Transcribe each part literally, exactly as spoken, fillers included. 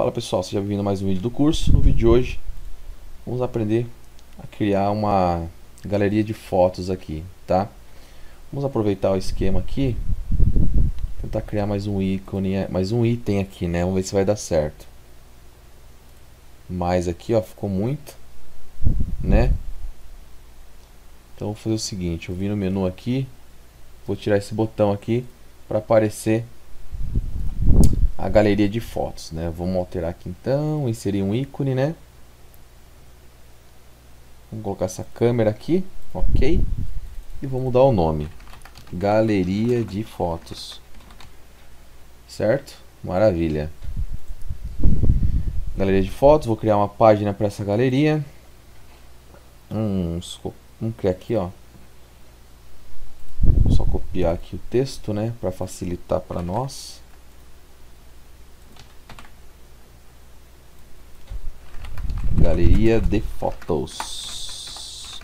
Fala pessoal, seja bem-vindo a mais um vídeo do curso. No vídeo de hoje vamos aprender a criar uma galeria de fotos aqui, tá? Vamos aproveitar o esquema aqui, tentar criar mais um ícone, mais um item aqui, né? Vamos ver se vai dar certo. Mais aqui, ó, ficou muito, né? Então vou fazer o seguinte, eu vim no menu aqui, vou tirar esse botão aqui para aparecer a galeria de fotos, né? Vamos alterar aqui então, inserir um ícone, né? Vamos colocar essa câmera aqui, ok? E vamos mudar o nome, galeria de fotos, certo? Maravilha. Galeria de fotos, vou criar uma página para essa galeria. Hum, vamos criar aqui, ó. Vou só copiar aqui o texto, né? Para facilitar para nós. Galeria de fotos.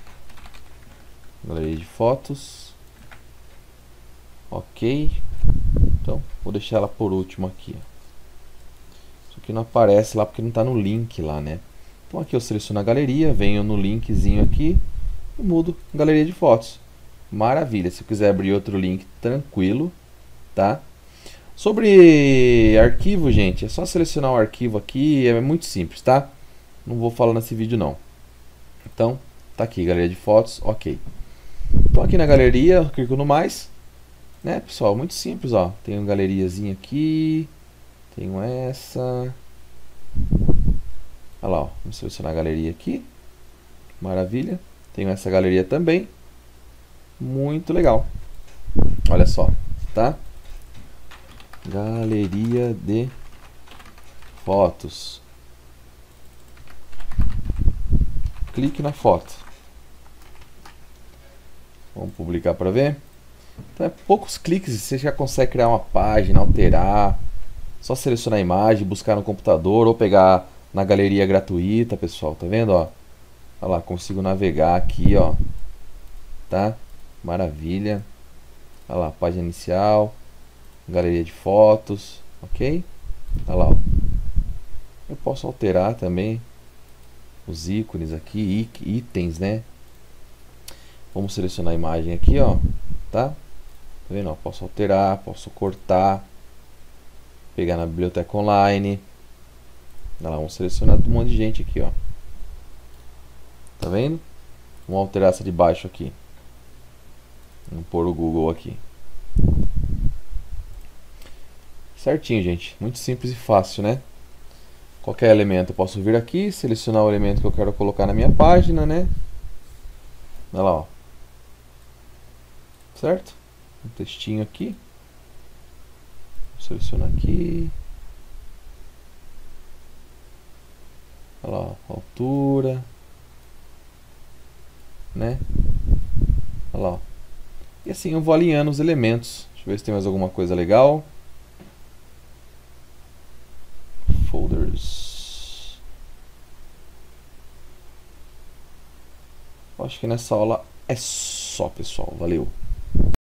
Galeria de fotos. Ok. Então, vou deixar ela por último aqui. Isso aqui não aparece lá porque não está no link lá, né? Então aqui eu seleciono a galeria, venho no linkzinho aqui e mudo galeria de fotos. Maravilha. Se eu quiser abrir outro link, tranquilo, tá? Sobre arquivo, gente, é só selecionar o arquivo aqui, é muito simples, tá? Não vou falar nesse vídeo não. Então, tá aqui, galeria de fotos, ok. Então aqui na galeria, eu clico no mais, né, pessoal, muito simples, ó. Tem uma galeriazinha aqui, tenho essa. Olha lá, ó. Vamos selecionar a galeria aqui. Maravilha. Tenho essa galeria também. Muito legal. Olha só, tá? Galeria de fotos. Clique na foto. Vamos publicar para ver. Então, é poucos cliques, você já consegue criar uma página, alterar. Só selecionar a imagem, buscar no computador ou pegar na galeria gratuita, pessoal. Tá vendo, ó? Olha lá, consigo navegar aqui, ó. Tá? Maravilha. Olha lá, página inicial, galeria de fotos, ok? Olha lá, ó. Eu posso alterar também os ícones aqui, itens, né? Vamos selecionar a imagem aqui, ó, tá? Tá vendo? Ó, posso alterar, posso cortar, pegar na biblioteca online. Olha lá, vamos selecionar um monte de gente aqui, ó. Tá vendo? Vamos alterar essa de baixo aqui. Vamos pôr o Google aqui. Certinho, gente. Muito simples e fácil, né? Qualquer elemento eu posso vir aqui, selecionar o elemento que eu quero colocar na minha página, né? Olha lá, ó. Certo? Um textinho aqui. Vou selecionar aqui. Olha lá, ó. Altura. Né? Olha lá, ó. E assim eu vou alinhando os elementos. Deixa eu ver se tem mais alguma coisa legal. Acho que nessa aula é só, pessoal. Valeu!